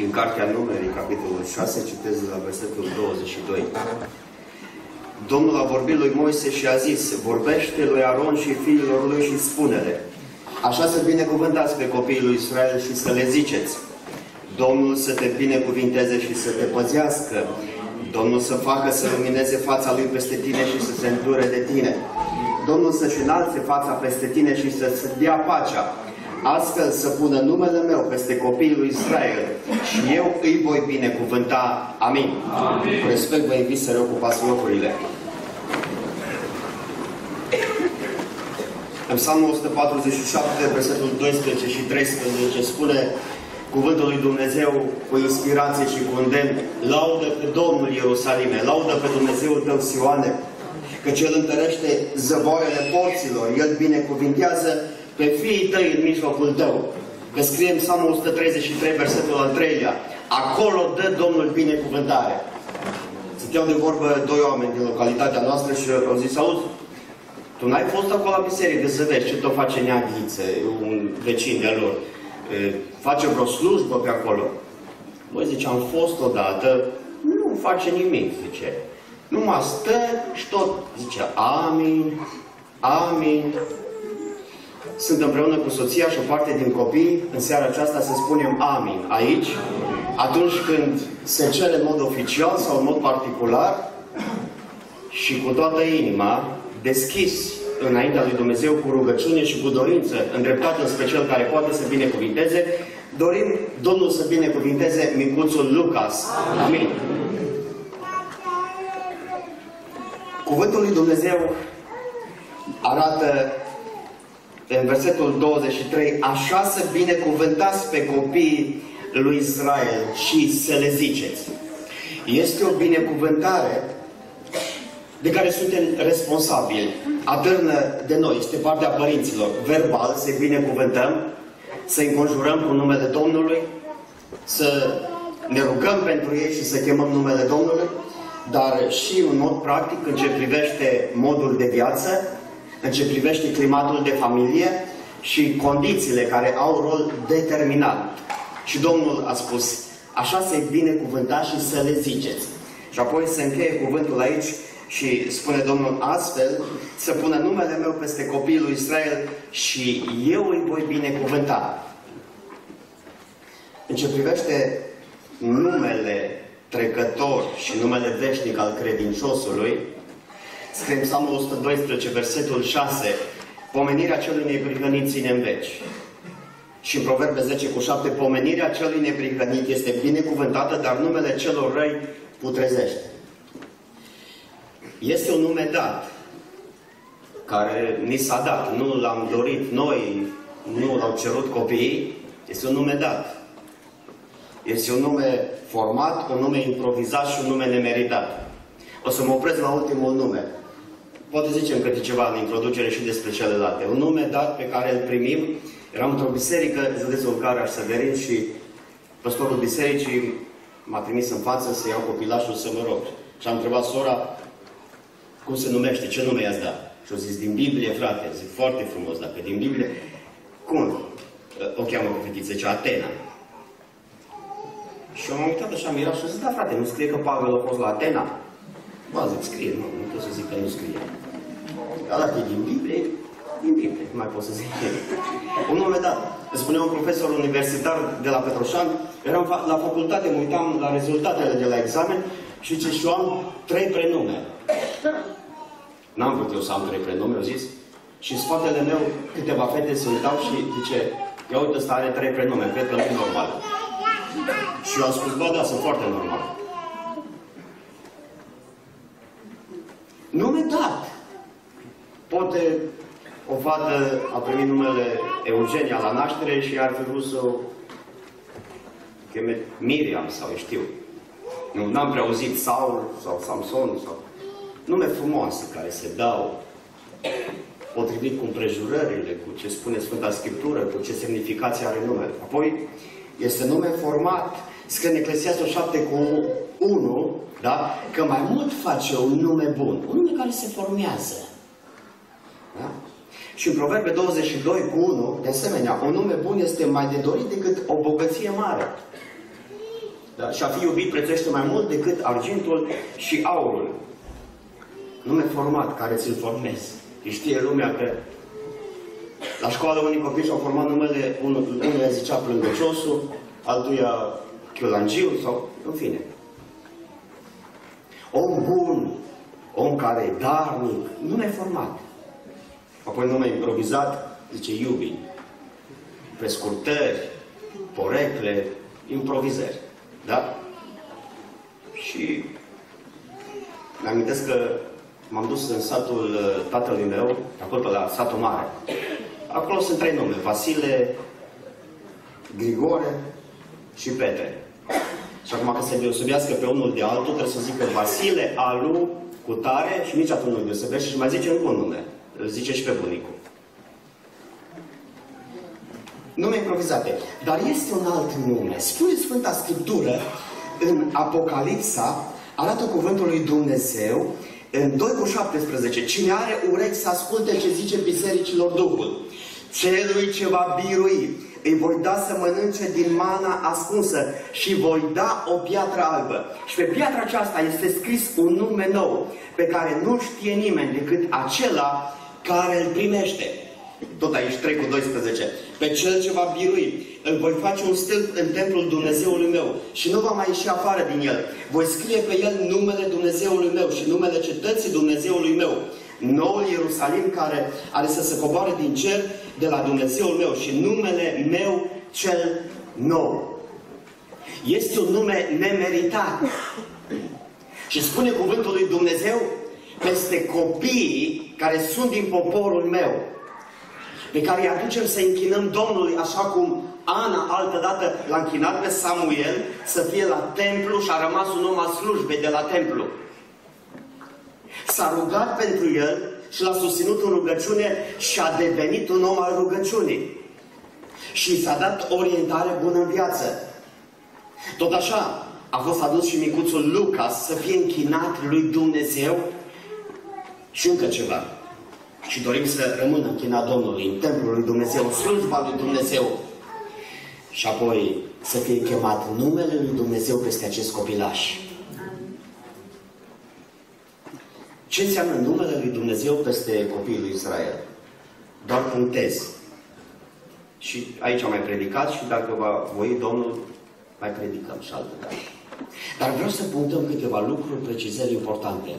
din Cartea Numeri, capitolul 6, citez la versetul 22. Domnul a vorbit lui Moise și a zis: vorbește lui Aron și fiilor lui și spune-le: așa să binecuvântați pe copiii lui Israel și să le ziceți: Domnul să te binecuvinteze și să te păzească. Domnul să facă să lumineze fața lui peste tine și să se îndure de tine. Domnul să-și înalțe fața peste tine și să-ți dea pacea. Astfel să pună numele meu peste copiii lui Israel și eu îi voi binecuvânta. Amin. Amin. Cu respect vă invit să reocupați locurile. În Psalmul 147, versetul 12 și 13 spune cuvântul lui Dumnezeu cu inspirație și cu îndemn: laudă pe Domnul Ierusalime, laudă pe Dumnezeul tău, Sioane, căci El întărește zăvoarele porților, El binecuvintează pe fiii tăi în mijlocul tău. Că scrie în Psalmul 133, versetul al 3-lea: acolo dă Domnul binecuvântare. Stăteau de vorbă doi oameni din localitatea noastră și au zis: auzi, tu n-ai fost acolo la biserică să vezi ce tot face Nea Ghiță, un vecin de-al lor? Face vreo slujbă pe acolo? Băi, zice, am fost odată, nu face nimic, zice. Numai stă și tot zice amin, amin. Sunt împreună cu soția și o parte din copii, în seara aceasta să spunem amin aici, atunci când se cere în mod oficial sau în mod particular și cu toată inima, deschis înaintea lui Dumnezeu, cu rugăciune și cu dorință, îndreptată spre Cel care poate să binecuvinteze. Dorim Domnul să binecuvinteze micuțul Lucas. Amin. Cuvântul lui Dumnezeu arată în versetul 23: așa să binecuvântați pe copiii lui Israel și să le ziceți. Este o binecuvântare de care suntem responsabili, atârnă de noi, este partea părinților. Verbal să-i binecuvântăm, să-i înconjurăm cu numele Domnului, să ne rugăm pentru ei și să chemăm numele Domnului, dar și în mod practic, în ce privește modul de viață, în ce privește climatul de familie și condițiile care au rol determinant. Și Domnul a spus: așa să-i binecuvântați și să le ziceți. Și apoi se încheie cuvântul aici și spune Domnul: astfel să pună numele meu peste copiii lui Israel și eu îi voi binecuvânta. În ce privește numele trecător și numele veșnic al credinciosului, scrie în Psalmul 112, versetul 6: pomenirea celui neprihănit ține în veci. Și în Proverbe 10:7: pomenirea celui neprihănit este binecuvântată, dar numele celor răi putrezește. Este un nume dat, care ni s-a dat, nu l-am dorit noi, nu l-au cerut copiii, este un nume dat. Este un nume format, un nume improvizat și un nume nemeritat. O să mă opresc la ultimul nume. Poate zicem câte ceva în introducere și despre celelalte. Un nume dat pe care îl primim. Eram într-o biserică, Zădețul Caraș Severin, și păstorul bisericii m-a trimis în față să iau copilașul să mă rog. Și am întrebat sora: cum se numește? Ce nume i-ați dat? Și au zis: din Biblie, frate. Zic: foarte frumos, dacă din Biblie. Cum o cheamă cu fetiță? Ce, Atena. Și eu m-am uitat așa, mirat, și am zis: da, frate, nu scrie că Pavel a fost la Atena? Ba, zic, scrie, nu, nu pot să zic că nu scrie. Dar dacă e din Biblie, din Biblie, nu mai pot să zic. Un nume dat. Spunea un profesor universitar de la Petroșani, eram la facultate, mă uitam la rezultatele de la examen și zice: și eu am 3 prenume. N-am vrut eu să am 3 prenume, au zis. Și spatele meu câteva fete se uitau și zice: ia uite, ăsta are 3 prenume, cred că nu e normal. Și eu am spus: bă, da, sunt foarte normal. Nume dat. Poate o fată a primit numele Eugenia la naștere și ar fi vrut să o cheme Miriam sau știu. Nu, n-am prea auzit Saul sau Samson sau... nume frumoase care se dau potrivit cu împrejurările, cu ce spune Sfânta Scriptură, cu ce semnificație are numele. Apoi, este nume format. Scrie în Eclesiastul 7:1, da? Că mai mult face un nume bun, un nume care se formează. Da? Și în Proverbe 22:1, de asemenea, un nume bun este mai de dorit decât o bogăție mare. Da? Și a fi iubit prețuiește mai mult decât argintul și aurul. Nume format care ți-l formezi. Știe lumea că la școală unii copii și-au format numele, unul le zicea plângăciosul, altuia chiolangiu sau, în fine. Om bun, om care e darnic, nume format. Apoi nume improvizat, zice iubi. Prescurtări, porecle, improvizări. Da? Și îmi amintesc că m-am dus în satul tatălui meu, acolo la satul mare. Acolo sunt trei nume, Vasile, Grigore și Petre. Și acum, ca să deosebească pe unul de altul, trebuie să zică Vasile, Alu, Cutare și nici atunci nu deosebește și mai zice încă un nume. Îl zice și pe bunicul. Nume improvizate. Dar este un alt nume. Spune Sfânta Scriptură în Apocalipsa, arată cuvântul lui Dumnezeu în 2:17. Cine are urechi să asculte ce zice bisericilor Duhul. Celui ce va birui, îi voi da să mănânce din mana ascunsă și voi da o piatră albă. Și pe piatra aceasta este scris un nume nou, pe care nu știe nimeni decât acela care îl primește. Tot aici, 3:12. Pe cel ce va birui, îl voi face un stâlp în templul Dumnezeului meu și nu va mai ieși afară din el. Voi scrie pe el numele Dumnezeului meu și numele cetății Dumnezeului meu. Noul Ierusalim care are să se coboare din cer de la Dumnezeul meu și numele meu cel nou. Este un nume nemeritat. Și spune cuvântul lui Dumnezeu peste copiii care sunt din poporul meu, pe care îi aducem să închinăm Domnului, așa cum Ana altădată l-a închinat pe Samuel să fie la templu și a rămas un om al slujbei de la templu. S-a rugat pentru el și l-a susținut în rugăciune și a devenit un om al rugăciunii. Și s-a dat orientare bună în viață. Tot așa a fost adus și micuțul Lucas să fie închinat lui Dumnezeu și încă ceva. Și dorim să rămână închinat Domnului în templul lui Dumnezeu, în slujba lui Dumnezeu. Și apoi să fie chemat numele lui Dumnezeu peste acest copilaș. Ce înseamnă numele lui Dumnezeu peste copiii lui Israel? Doar punctez. Și aici am mai predicat și dacă va voi Domnul, mai predicăm și altă dată. Dar vreau să punctăm câteva lucruri, precizări importante.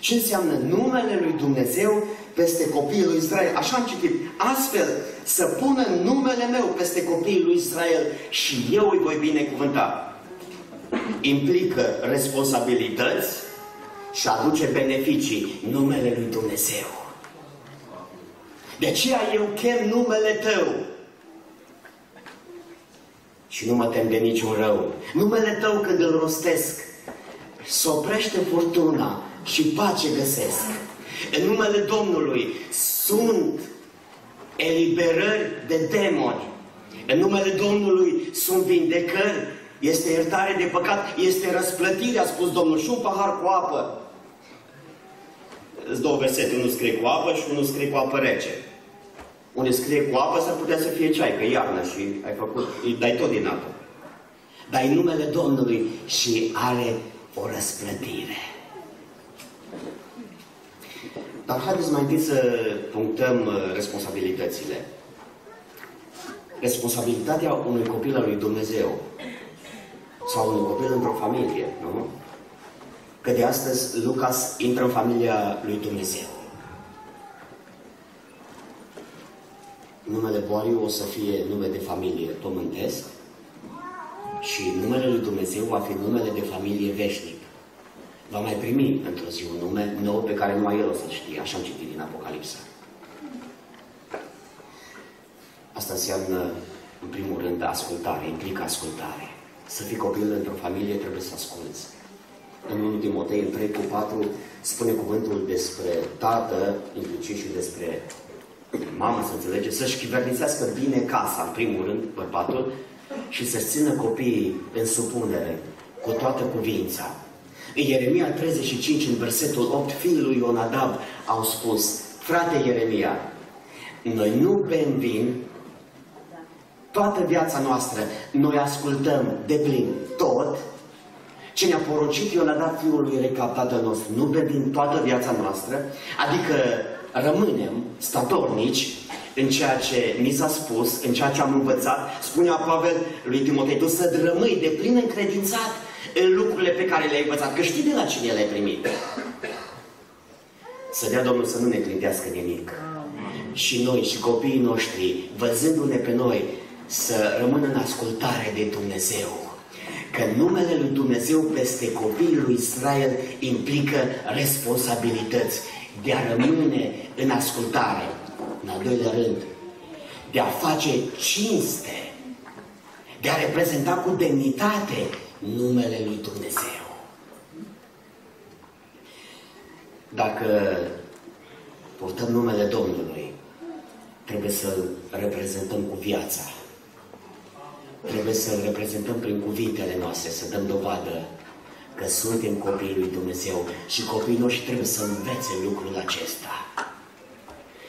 Ce înseamnă numele lui Dumnezeu peste copiii lui Israel? Așa am citit. Astfel, să pună numele meu peste copiii lui Israel și eu îi voi binecuvânta. Implică responsabilități și aduce beneficii numele lui Dumnezeu. De aceea eu chem numele tău. Și nu mă tem de niciun rău. Numele tău când îl rostesc, se oprește furtuna și pace găsesc. În numele Domnului sunt eliberări de demoni. În numele Domnului sunt vindecări. Este iertare de păcat, este răsplătire, a spus Domnul, și un pahar cu apă. Sunt două versete, unul scrie cu apă și unul scrie cu apă rece. Unde scrie cu apă s-ar putea să fie ceai, că e iarnă și ai făcut, îi dai tot din apă. Dai numele Domnului și are o răsplătire. Dar haideți mai întâi să punctăm responsabilitățile. Responsabilitatea unui copil al lui Dumnezeu sau unui copil într-o familie, nu? Că de astăzi Lucas intră în familia lui Dumnezeu. Numele boalii o să fie nume de familie pământesc și numele lui Dumnezeu va fi numele de familie veșnic. Va mai primi într-o zi un nume nou pe care numai el o să-l știe. Așa am citit din Apocalipsa. Asta înseamnă, în primul rând, ascultare, implică ascultare. Să fii copil într-o familie, trebuie să asculți. În 1 Timotei, în 3:4, spune cuvântul despre tată, inclusiv și despre mamă, să înțelege, să-și chivernițească bine casa, în primul rând, bărbatul, și să-și țină copiii în supunere, cu toată cuvința. În Ieremia 35, în versetul 8, fiul lui Ionadab au spus: frate Ieremia, noi nu bem vin. Toată viața noastră, noi ascultăm de plin tot Ce ne-a porocit i-a dat Fiul lui Recap Tatăl nostru, nu din toată viața noastră, adică rămânem statornici în ceea ce mi s-a spus, în ceea ce am învățat. Spunea Pavel lui Timotei, tu să rămâi de plin încredințat în lucrurile pe care le-ai învățat, că știi de la cine le-ai primit. Să dea Domnul să nu ne clintească nimic. Și noi și copiii noștri, văzându-ne pe noi, să rămână în ascultare de Dumnezeu. Că numele lui Dumnezeu peste copiii lui Israel implică responsabilități de a rămâne în ascultare. În al doilea rând, de a face cinste, de a reprezenta cu demnitate numele lui Dumnezeu. Dacă purtăm numele Domnului, trebuie să-L reprezentăm cu viața. Trebuie să-L reprezentăm prin cuvintele noastre, să dăm dovadă că suntem copiii lui Dumnezeu și copiii noștri trebuie să învețe lucrul acesta.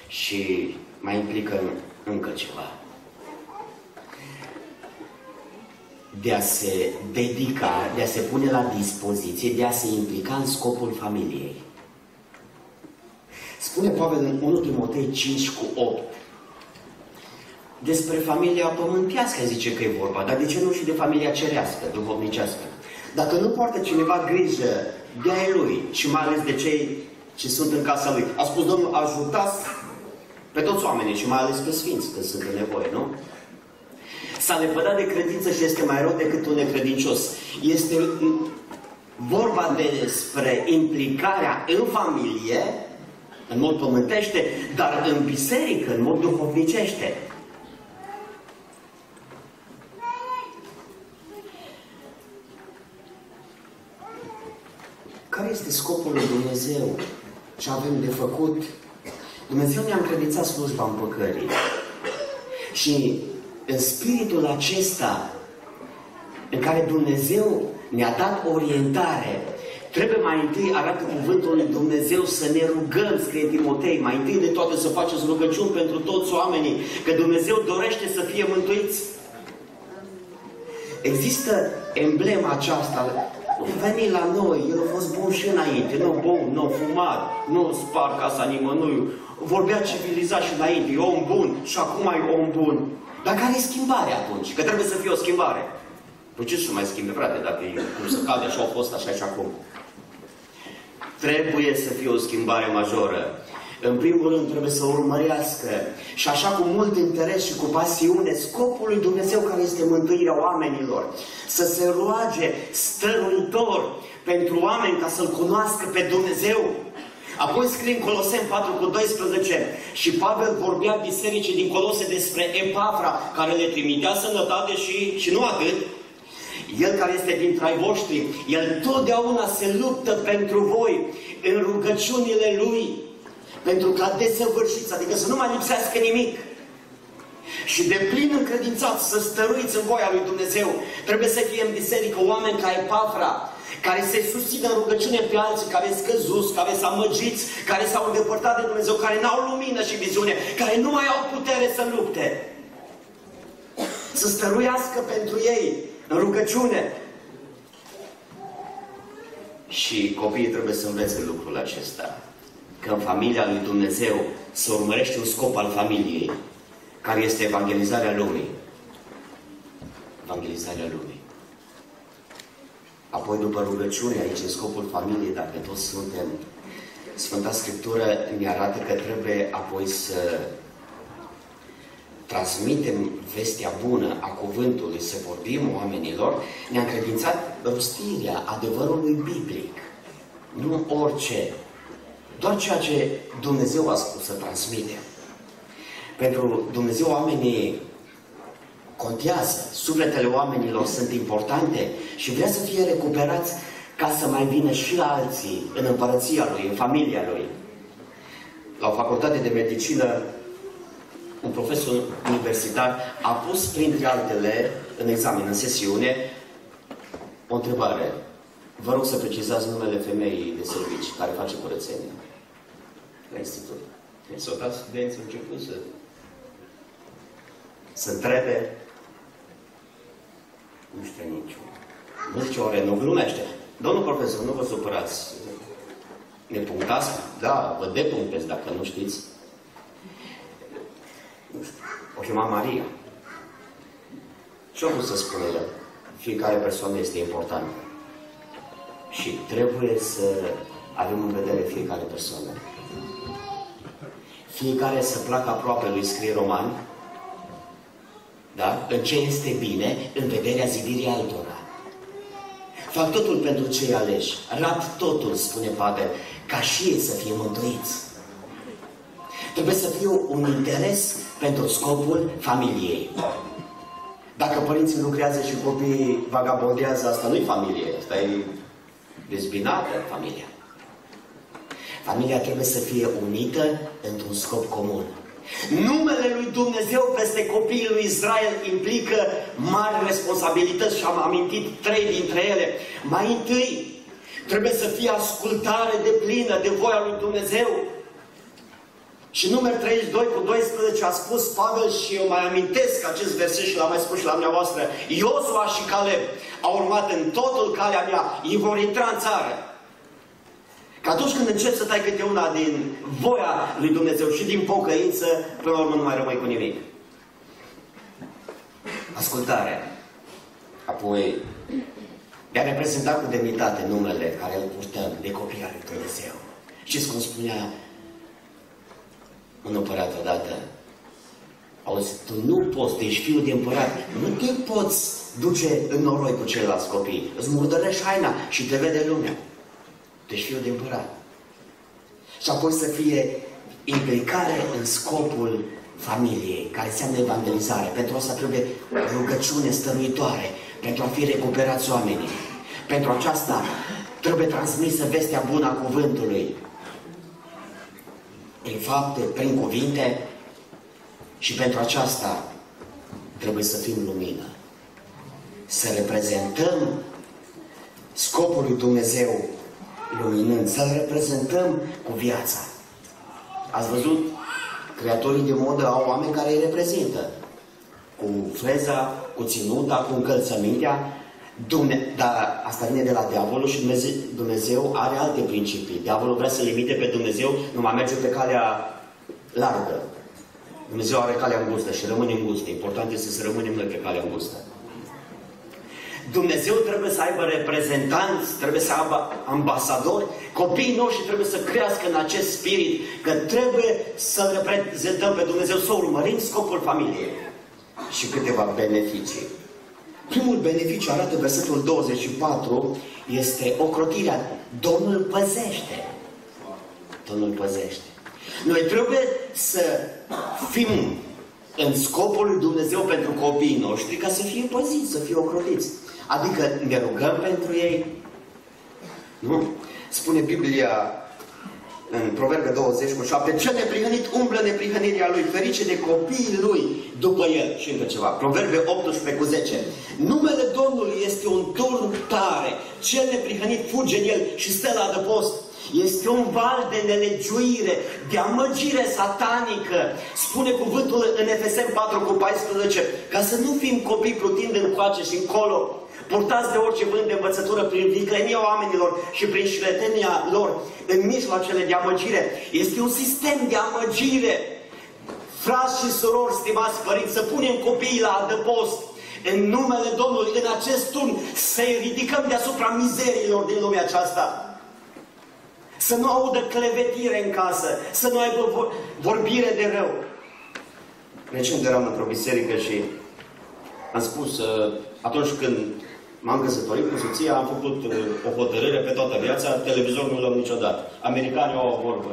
Și mai implică încă ceva. De a se dedica, de a se pune la dispoziție, de a se implica în scopul familiei. Spune Pavel în 1 Timotei 5:8 despre familia pământească, zice că e vorba, dar de ce nu și de familia cerească, duhovnicească? Dacă nu poartă cineva grijă de ai lui și mai ales de cei ce sunt în casa lui, a spus Domnul, ajutați pe toți oamenii și mai ales pe sfinți când sunt în nevoie, nu? S-a lepădat de credință și este mai rău decât un necredincios. Este vorba despre implicarea în familie, în mod pământește, dar în biserică, în mod duhovnicește. Care este scopul lui Dumnezeu? Ce avem de făcut? Dumnezeu ne-a încredințat slujba împăcării. Și în spiritul acesta în care Dumnezeu ne-a dat orientare, trebuie mai întâi, arată cuvântul lui Dumnezeu, să ne rugăm, scrie Timotei, mai întâi de toate să faceți rugăciuni pentru toți oamenii, că Dumnezeu dorește să fie mântuiți. Există emblema aceasta. Veni la noi, el a fost bun și înainte, nu bun, nu fumat, nu spar casa nimănui, vorbea civilizat și înainte, e om bun și acum e om bun. Dar care e schimbarea atunci? Că trebuie să fie o schimbare. Păi ce să mai schimbe, frate, dacă e cum să cade așa, a fost așa și acum? Trebuie să fie o schimbare majoră. În primul rând trebuie să urmărească și așa cu mult interes și cu pasiune scopul lui Dumnezeu care este mântuirea oamenilor. Să se roage stăruitor pentru oameni ca să-L cunoască pe Dumnezeu. Apoi scrie în Coloseni 4:12 și Pavel vorbea bisericii din Colose despre Epafra care le trimitea sănătate și nu atât. El care este dintre ai voștri, el totdeauna se luptă pentru voi în rugăciunile lui. Pentru ca desăvârșiți, adică să nu mai lipsească nimic. Și de plin încredințați să stăruiți în voia lui Dumnezeu. Trebuie să fie în biserică oameni ca Epafra, care se susțină în rugăciune pe alții, care scăzuți, care s-au amăgiți, care s-au îndepărtat de Dumnezeu, care n-au lumină și viziune, care nu mai au putere să lupte. Să stăruiască pentru ei în rugăciune. Și copiii trebuie să învețe lucrul acesta. Că în familia lui Dumnezeu se urmărește un scop al familiei, care este evangelizarea lumii. Evangelizarea lumii. Apoi, după rugăciune, aici în scopul familiei, dacă toți suntem, Sfânta Scriptură ne arată că trebuie apoi să transmitem vestea bună a cuvântului, să vorbim oamenilor, ne-a încredințat rostirea adevărului biblic. Nu orice. Doar ceea ce Dumnezeu a spus să transmite. Pentru Dumnezeu oamenii contează, sufletele oamenilor sunt importante și vrea să fie recuperați ca să mai vină și la alții în împărăția lui, în familia lui. La o facultate de medicină, un profesor universitar a pus printre altele în examen, în sesiune, o întrebare. Vă rog să precizați numele femeii de servici care face curățenie la institut. S-au dat studenți început să întrebe. Nu știu niciun. Nu știu, lumea știe. Domnul profesor, nu vă supărați. Ne punctați? Da, vă depunctez dacă nu știți. O chema Maria. Ce-o vrut să spună el? Fiecare persoană este importantă. Și trebuie să avem în vedere fiecare persoană. Fiecare să placă aproape lui, scrie Roman. Da? În ce este bine, în vederea zidirii altora. Fac totul pentru cei aleși. Rad totul, spune Pavel, ca și ei să fie mântuiți. Trebuie să fie un interes pentru scopul familiei. Dacă părinții lucrează și copiii vagabondează, asta nu-i familie, asta e dezbinată familia. Familia trebuie să fie unită într-un scop comun. Numele lui Dumnezeu peste copiii lui Israel implică mari responsabilități și am amintit trei dintre ele. Mai întâi, trebuie să fie ascultare deplină de voia lui Dumnezeu. Și numărul 32 cu 12 a spus Pavel, și eu mai amintesc acest verset și l-am mai spus și la dumneavoastră, Iosua și Caleb au urmat în totul calea mea, ei vor intra în țară. Că atunci când începi să tai câte una din voia lui Dumnezeu și din pocăință, până la urmă nu mai rămâi cu nimic. Ascultarea. Apoi, de a reprezenta cu demnitate numele care îl purtăm de copii al lui Dumnezeu. Știți cum spunea un împărat odată? Auzi, tu nu poți, tu ești fiul de împărat, nu te poți duce în noroi cu ceilalți copii. Îți murdărești haina și te vede lumea. Tu ești fiul de împărat. Și apoi să fie implicare în scopul familiei, care înseamnă evangelizare. Pentru asta trebuie rugăciune stăruitoare, pentru a fi recuperați oamenii. Pentru aceasta trebuie transmisă vestea bună a cuvântului. Prin fapte, prin cuvinte, și pentru aceasta trebuie să fim lumină. Să reprezentăm scopul lui Dumnezeu luminând, să-l reprezentăm cu viața. Ați văzut? Creatorii de modă au oameni care îi reprezintă. Cu freza, cu ținuta, cu încălțămintea. Dar asta vine de la diavolul și Dumnezeu are alte principii. Diavolul vrea să limite pe Dumnezeu, nu mai merge pe calea largă. Dumnezeu are calea îngustă și rămâne îngustă. Important este să rămânem noi pe calea îngustă. Dumnezeu trebuie să aibă reprezentanți, trebuie să aibă ambasadori. Copiii noștri trebuie să crească în acest spirit, că trebuie să reprezentăm pe Dumnezeu, să urmărim scopul familiei. Și câteva beneficii. Primul beneficiu, arată versetul 24, este ocrotirea. Domnul păzește. Domnul păzește. Noi trebuie să fim în scopul lui Dumnezeu pentru copiii noștri, ca să fie păziți, să fie ocrotiți. Adică ne rugăm pentru ei. Nu? Spune Biblia în Proverbe 20:7, cel neprihănit umblă neprihănirea lui, ferice de copiii lui după el. Și încă ceva, Proverbe 18:10, numele Domnului este un turn tare, cel neprihănit fuge în el și stă la adăpost. Este un val de nelegiuire, de amăgire satanică. Spune cuvântul în Efeseni 4:14, ca să nu fim copii plutind încoace și încolo, purtați de orice vânt de învățătură prin viclenia oamenilor și prin șiretenia lor în mijloacele de amăgire. Este un sistem de amăgire. Frați și surori, stimați părinți, să punem copiii la adăpost în numele Domnului, în acest turn, să-i ridicăm deasupra mizeriilor din lumea aceasta. Să nu audă clevetire în casă, să nu aibă vorbire de rău. Recent eram într-o biserică și am spus, atunci când m-am căsătorit cu soția, am făcut o hotărâre pe toată viața, televizorul nu l-am niciodată. Americanii au o vorbă,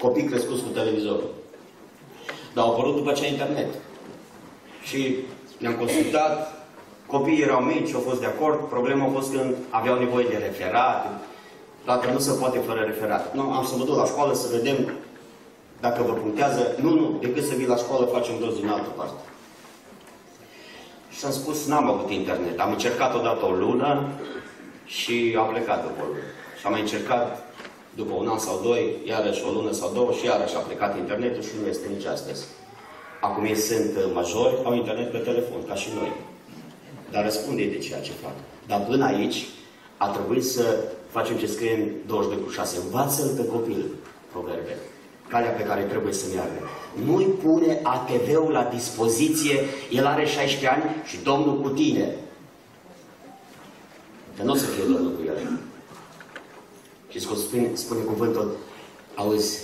copii crescuți cu televizorul. Dar au apărut după aceea internet. Și ne-am consultat, copiii erau mici, au fost de acord, problema a fost când aveau nevoie de referat. Dacă nu se poate fără referat. Nu, am să mă duc la școală să vedem dacă vă punctează. Nu, nu, decât să vii la școală, facem dos din altă parte. Și am spus, n-am avut internet. Am încercat odată o lună și am plecat după o lună. Și am mai încercat după un an sau doi, iarăși o lună sau două și iarăși a plecat internetul și nu este nici astăzi. Acum ei sunt majori, au internet pe telefon, ca și noi. Dar răspunde de ceea ce fac. Dar până aici a trebuit să facem ce scrie în 22:6. Învață-l pe copil, Proverbe, calea pe care trebuie să meargă. Nu-i pune ATV-ul la dispoziție, el are 16 ani și Domnul cu tine. Că nu o să fie Domnul cu el. Și spune cuvântul, auzi,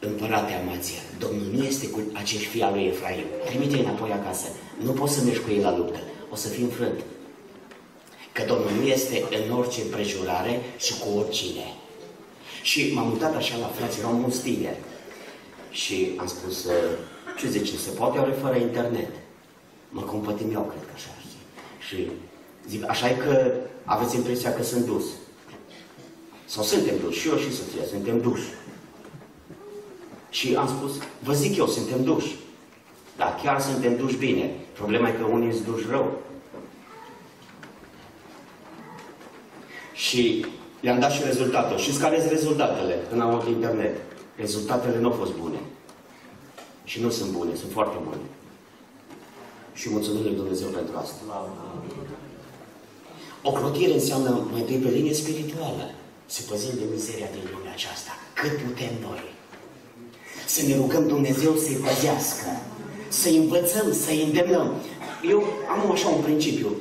împărate Amazia, Domnul nu este cu acești fii al lui Efraim. Trimite-i înapoi acasă. Nu poți să mergi cu ei la luptă. O să fii înfrânt. Că Domnul nu este în orice împrejurare și cu oricine. Și m-am mutat așa la frații, erau mulți tineri. Și am spus, ce zice, se poate oare fără internet? Mă compătim eu, cred că așa. Și zic, așa e că aveți impresia că sunt dus. Sau suntem duși, și eu și soția, suntem duși. Și am spus, vă zic eu, suntem duși. Dar chiar suntem duși bine. Problema e că unii sunt duși rău. Și le-am dat și rezultatul. Știți care sunt rezultatele când am luat internet? Rezultatele nu au fost bune. Și nu sunt bune, sunt foarte bune. Și mulțumim lui Dumnezeu pentru asta. O ocrotire înseamnă mai întâi pe linie spirituală. Să păzim de mizeria din lumea aceasta. Cât putem noi. Să ne rugăm Dumnezeu să-i păzească. Să-i învățăm, să-i îndemnăm. Eu am așa un principiu.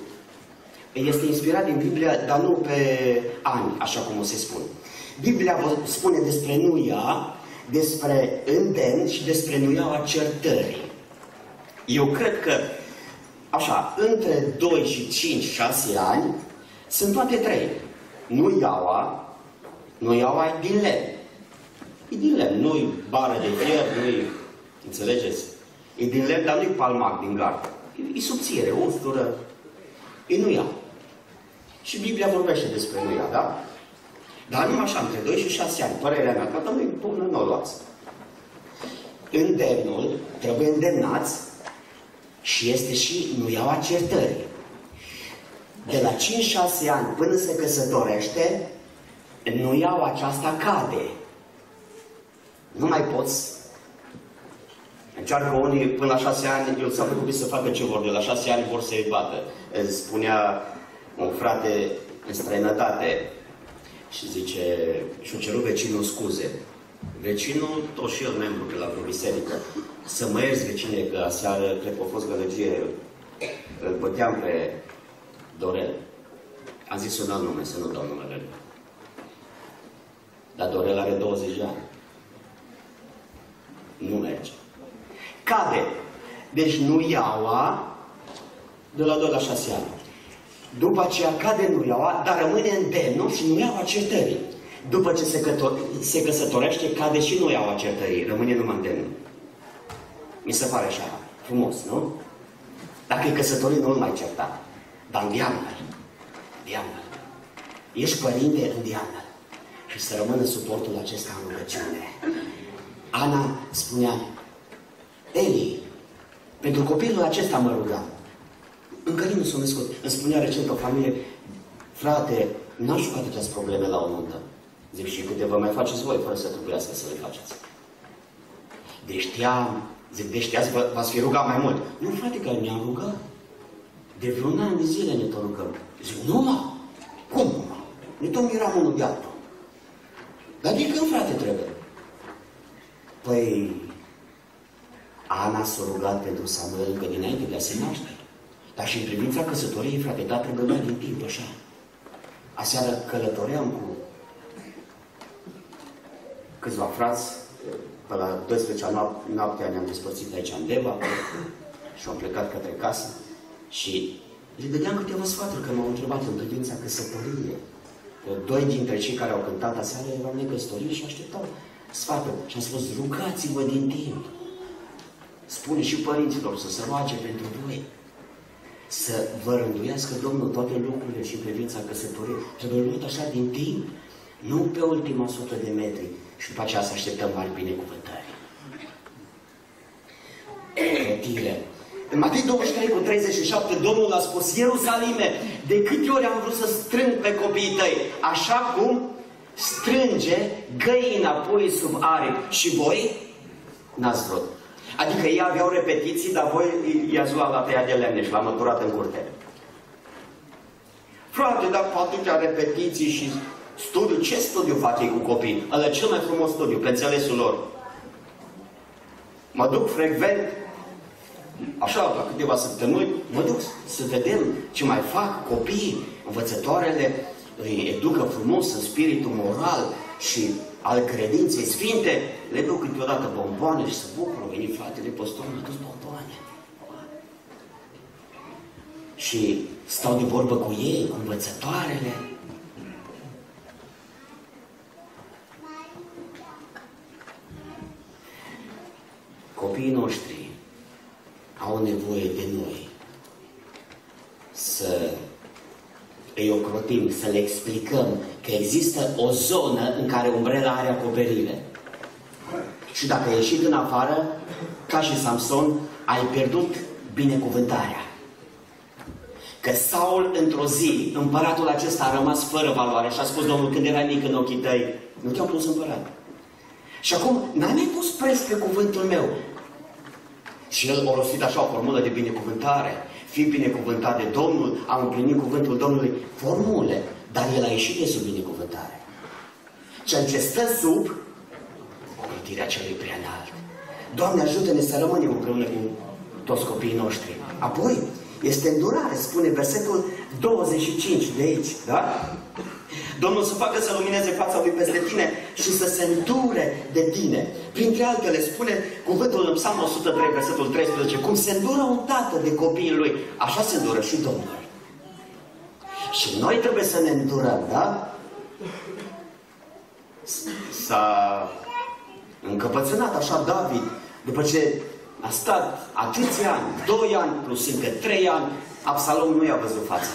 Este inspirat din Biblia, dar nu pe ani, așa cum o se spune. Biblia spune despre nuia, despre îndemn și despre nuiaua certării. Eu cred că, așa, între 2 și 5-6 ani, sunt toate trei. Nuiaua e din lemn. E din lemn, nu-i bară de fier, nu-i, înțelegeți? E din lemn, dar nu-i palmac din gard. E subțire, o ustură. E nuia. Și Biblia vorbește despre nuia, da? Dar nu așa, între 2 și 6 ani, părerea mea, că nu-i bună, nu o luați. Îndemnul, trebuie îndemnați și este și nuiaua certării. De la 5-6 ani până se căsătorește, nuiaua aceasta cade. Nu mai poți. Încearcă unii până la 6 ani, eu s-a făcut să facă ce vor, de la 6 ani vor să-i bată. Îți spunea un frate în străinătate și zice, și-o ceru vecinul scuze. Vecinul, tot și el membru de la vreo biserică, să mă ierți vecine că aseară, cred că a fost gălăgie, îl băteam pe Dorel. Am zis un alt nume, să nu dau numele. Dar Dorel are 20 de ani. Nu merge. Cade. Deci nuiaua de la 2 la 6 ani. După aceea cade nuiaua, dar rămâne îndemnul și nuiaua certării. După ce se căsătorește, cade și nuiaua certării. Rămâne numai îndemnul. Mi se pare așa frumos, nu? Dacă e căsătorit, nu-l mai certa. Dar în diamnă. Ești părinte în diamnă. Și să rămână suportul acesta în rugăciune. Ana spunea, Eli, pentru copilul acesta mă rugam. Încă nu s-a născut. Îmi spunea recent o familie, frate, n-am știut atâtea probleme la o nuntă. Zic, și câte vă mai faceți voi, fără să trebuiască să le faceți. Deci știați, v-ați fi rugat mai mult. Nu, frate, că mi-am rugat. De vreun an de zile ne tot rugăm. Zic, nu, mă? Cum, mă? Ne tot miram unul de altul. Dar de când, frate, trebuie? Păi, Ana s-a rugat pentru Samuel încă dinainte de a se naște. Dar și în privința căsătoriei, frate, dat problema din timp, așa. Aseară călătoream cu câțiva frați, pe la 12-a noaptea ne-am despărțit aici în Deva și am plecat către casă și le dădeam câteva sfaturi, că m-au întrebat în privința căsătoriei. Doi dintre cei care au cântat aseară erau necăsătoriți și așteptau sfatul. Și am spus, rugați-vă din timp. Spune și părinților să se roage pentru voi. Să vă rânduiască Domnul toate lucrurile și în privința căsătoriei. Trebuie luat așa din timp, nu pe ultima 100 de metri. Și după aceea să așteptăm mari binecuvântări. Clătire. În Matei 23:37, Domnul a spus, Ierusalime, de câte ori am vrut să strâng pe copiii tăi, așa cum strânge găina puii sub aripi. Și voi n-ați vrut. Adică ei aveau repetiții, dar voi i-ați luat la tăia de lemne și l-am măturat în curte. Frate, dar cu atâtea repetiții și studiu, ce studiu fac ei cu copii? Ăla cel mai frumos studiu, pe înțelesul lor. Mă duc frecvent, așa, la câteva săptămâni, mă duc să vedem ce mai fac copiii. Învățătoarele îi educă frumos în spiritul moral și al credinței sfinte. Le duc câteodată bomboane și se bucură. Veni fratele păstor, mi-a dus bomboane. Și stau de vorbă cu ei, cu învățătoarele. Copiii noștri au nevoie de noi să îi ocrotim, să le explicăm că există o zonă în care umbrela are acoperire. Și dacă ai ieșit în afară, ca și Samson, ai pierdut binecuvântarea. Că Saul, într-o zi, împăratul acesta a rămas fără valoare și a spus: Domnul, când erai mic în ochii tăi, nu te-am pus împărat. Și acum, n-ai mai pus preț pe cuvântul meu. Și el a rostit așa o formulă de binecuvântare. Fii binecuvântat de Domnul, am împlinit cuvântul Domnului, formule. Dar el a ieșit de sub binecuvântare. Ceea ce stă sub ocrotirea celui prea înalt. Doamne, ajută-ne să rămânem împreună cu toți copiii noștri. Apoi, este îndurare, spune versetul 25 de aici, da? Domnul să facă să lumineze fața lui peste tine și să se îndure de tine. Printre altele spune cuvântul în Psalmul 103, versetul 13, cum se îndură un tată de copiii lui, așa se îndură și Domnul. Și noi trebuie să ne îndurăm, da? S-a încăpățânat așa David, după ce a stat atâția ani, 2 ani, plus încă 3 ani, Absalom nu i-a văzut fața.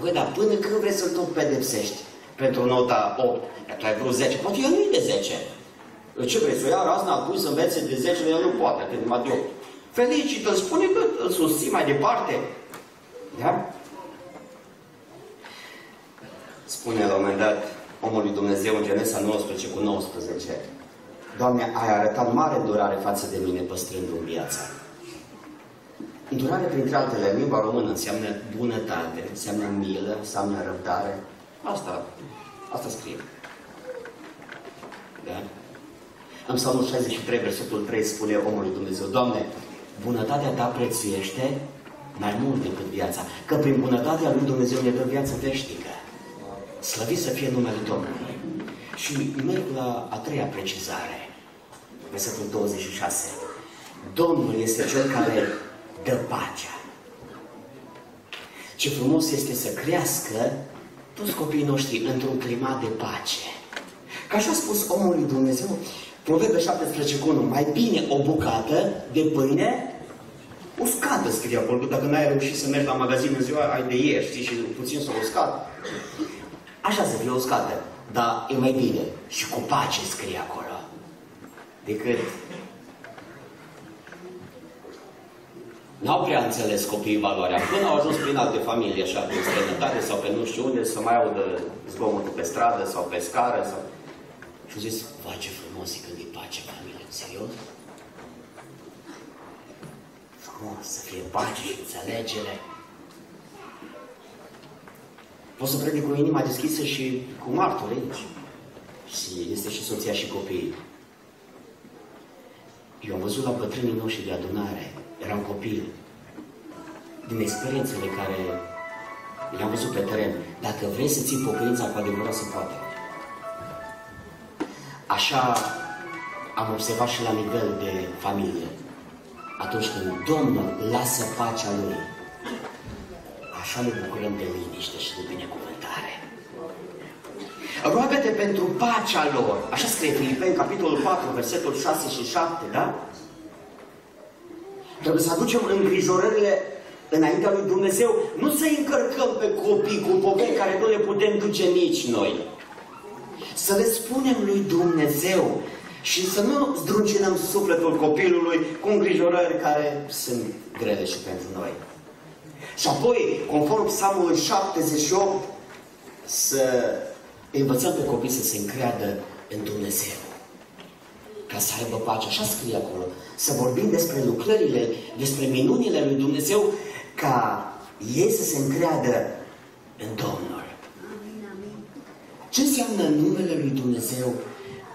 Băi, dar până când vrei să-l tot pedepsești? Pentru nota 8, că tu ai vrut 10, poate el nu-i de 10. Ce vrei, să o ia razna, apoi să învețe de 10, el nu poate, că numai de 8. Felicit, îl spune că îl susții mai departe. Da? Spune la un moment dat omul lui Dumnezeu în Genesa 19 cu 19. Doamne, ai arătat mare îndurare față de mine păstrându-mi viața. Îndurare, printre altele, în limba română înseamnă bunătate, înseamnă milă, înseamnă răbdare. Asta scrie. Da? În Psalmul 63, versetul 3, spune omului Dumnezeu: Doamne, bunătatea ta prețuiește mai mult decât viața, că prin bunătatea lui Dumnezeu ne dă viață veșnică. Slăvit să fie numele Domnului. Și merg la a treia precizare, versetul 26. Domnul este cel care dă pacea. Ce frumos este să crească toți copiii noștri într-un climat de pace. Că așa a spus omul lui Dumnezeu, Proverbe 17 cu 1, mai bine o bucată de pâine uscată, scrie acolo, dacă n-ai reușit să mergi la magazin în ziua, ai de ieri, știi, și puțin s-o uscat. Așa să fie uscată, dar e mai bine și cu pace, scrie acolo, decât... N-au prea înțeles copiii valoarea, până au ajuns prin alte familii, așa, prin străinătate sau pe nu știu unde, să mai audă zgomotul pe stradă sau pe scară sau... Și-au zis, vai, ce frumos e când îi pace familie, serios? Frumos, să fie pace și înțelegere. Poți să predic cu inima deschisă și cu martori aici. Și este și soția și copiii. Eu am văzut la bătrânii noștri de adunare, eram copil, din experiențele care le-am văzut pe teren. Dacă vrei să ții pocăința cu adevărat, se poate. Așa am observat și la nivel de familie. Atunci când Domnul lasă pacea Lui, așa ne bucurăm de liniște și de binecuvântare. Roagă-te pentru pacea lor. Așa scrie Filipeni, capitolul 4, versetul 6 și 7, da? Trebuie să aducem îngrijorările înaintea lui Dumnezeu, nu să-i încărcăm pe copii cu poveri care nu le putem duce nici noi. Să le spunem lui Dumnezeu și să nu zdruncinăm sufletul copilului cu îngrijorări care sunt grele și pentru noi. Și apoi, conform Psalmul 78, să învățăm pe copii să se încreadă în Dumnezeu, ca să aibă pace. Așa scrie acolo. Să vorbim despre lucrările, despre minunile lui Dumnezeu, ca ei să se încreadă în Domnul. Amin, amin. Ce înseamnă numele lui Dumnezeu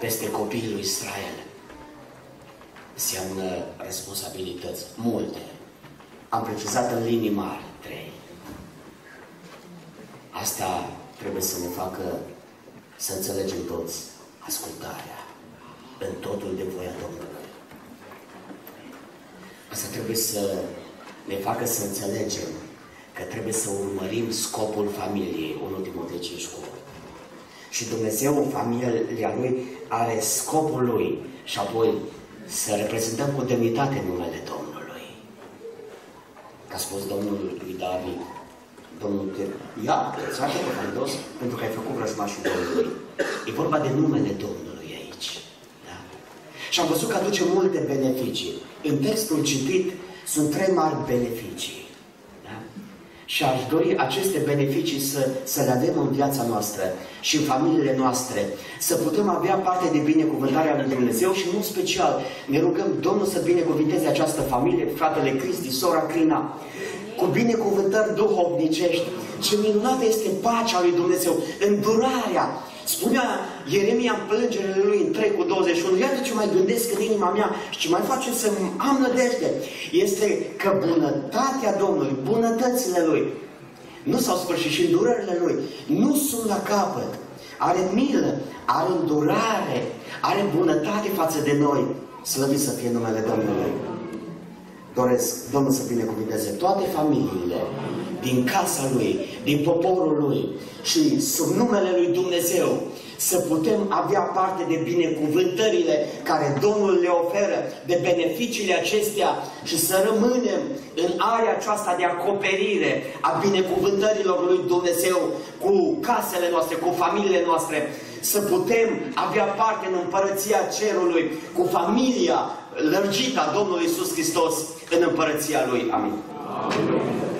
peste copiii lui Israel? Înseamnă responsabilități multe. Am precizat în linii mari 3. Asta trebuie să ne facă să înțelegem toți ascultarea în totul de voia Domnului. Asta trebuie să ne facă să înțelegem că trebuie să urmărim scopul familiei, 1 Timotei 5:8. Și Dumnezeu, familia Lui, are scopul Lui și apoi să reprezentăm cu demnitate numele Domnului. Că a spus Domnul lui David, Domnul te ia, țară pe Hristos, pentru că ai făcut vrăjmașul Domnului. E vorba de numele Domnului aici. Da? Și am văzut că aduce multe beneficii. În textul citit sunt 3 mari beneficii. Da? Și aș dori aceste beneficii să le avem în viața noastră și în familiile noastre. Să putem avea parte de binecuvântarea lui Dumnezeu și, în special, ne rugăm Domnul să binecuvinteze această familie, fratele Cristi, sora Crina, cu binecuvântări duhovnicești. Ce minunată este pacea lui Dumnezeu, îndurarea. Spunea Ieremia în plângerile lui în 3:21, iată ce mai gândesc în inima mea și ce mai face să am nădejde, este că bunătatea Domnului, bunătățile Lui, nu s-au sfârșit și îndurările Lui, nu sunt la capăt. Are milă, are îndurare, are bunătate față de noi. Slăvit să fie numele Domnului. Doresc Domnul să binecuvinteze toate familiile din casa Lui, din poporul Lui și sub numele Lui Dumnezeu să putem avea parte de binecuvântările care Domnul le oferă, de beneficiile acestea și să rămânem în aria aceasta de acoperire a binecuvântărilor Lui Dumnezeu cu casele noastre, cu familiile noastre, să putem avea parte în împărăția cerului, cu familia lărgită a Domnului Iisus Hristos în împărăția Lui. Amin. Amin.